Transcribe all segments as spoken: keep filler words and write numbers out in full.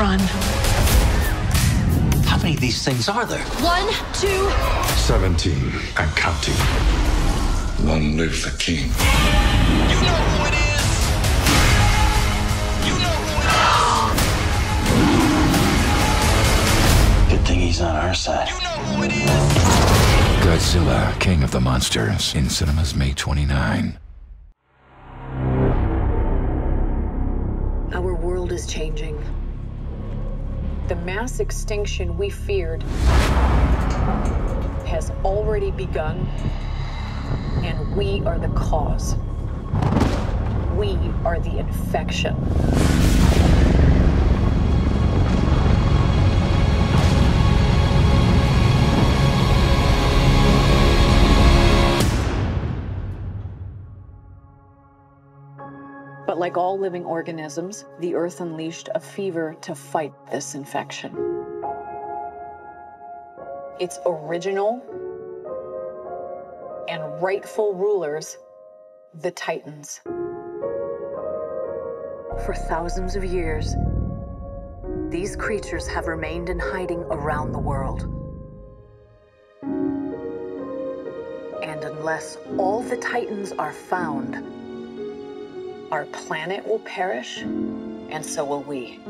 Run. How many of these things are there? One, two... Seventeen and counting. Long live the king. You know who it is! You know who it is! Good thing he's on our side. You know who it is! Godzilla, King of the Monsters. In cinemas May twenty-ninth. Our world is changing. The mass extinction we feared has already begun, and we are the cause. We are the infection. But like all living organisms, the Earth unleashed a fever to fight this infection. Its original and rightful rulers, the Titans. For thousands of years, these creatures have remained in hiding around the world. And unless all the Titans are found, our planet will perish, and so will we.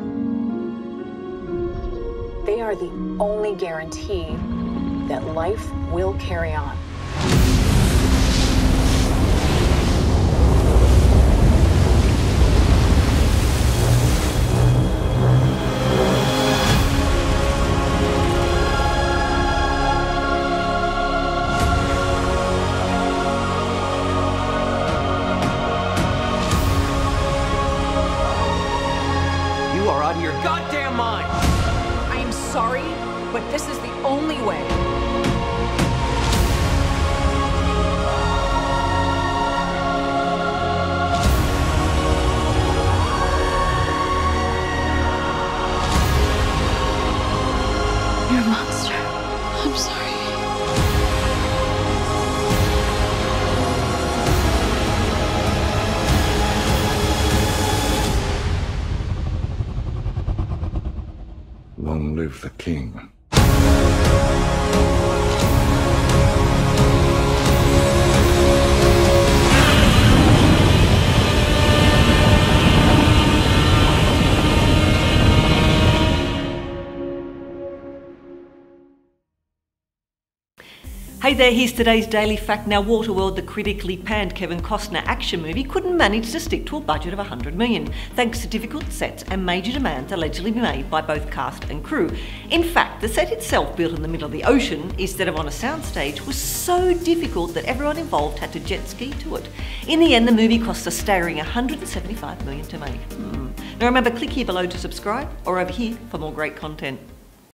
They are the only guarantee that life will carry on. Goddamn mind! I am sorry, but this is the only way. You're a monster. I'm sorry. Long live the king. Hey there, here's today's Daily Fact. Now, Waterworld, the critically panned Kevin Costner action movie, couldn't manage to stick to a budget of one hundred million dollars, thanks to difficult sets and major demands allegedly made by both cast and crew. In fact, the set itself, built in the middle of the ocean instead of on a soundstage, was so difficult that everyone involved had to jet ski to it. In the end, the movie cost a staggering one hundred seventy-five million dollars to make. Hmm. Now remember, click here below to subscribe, or over here for more great content.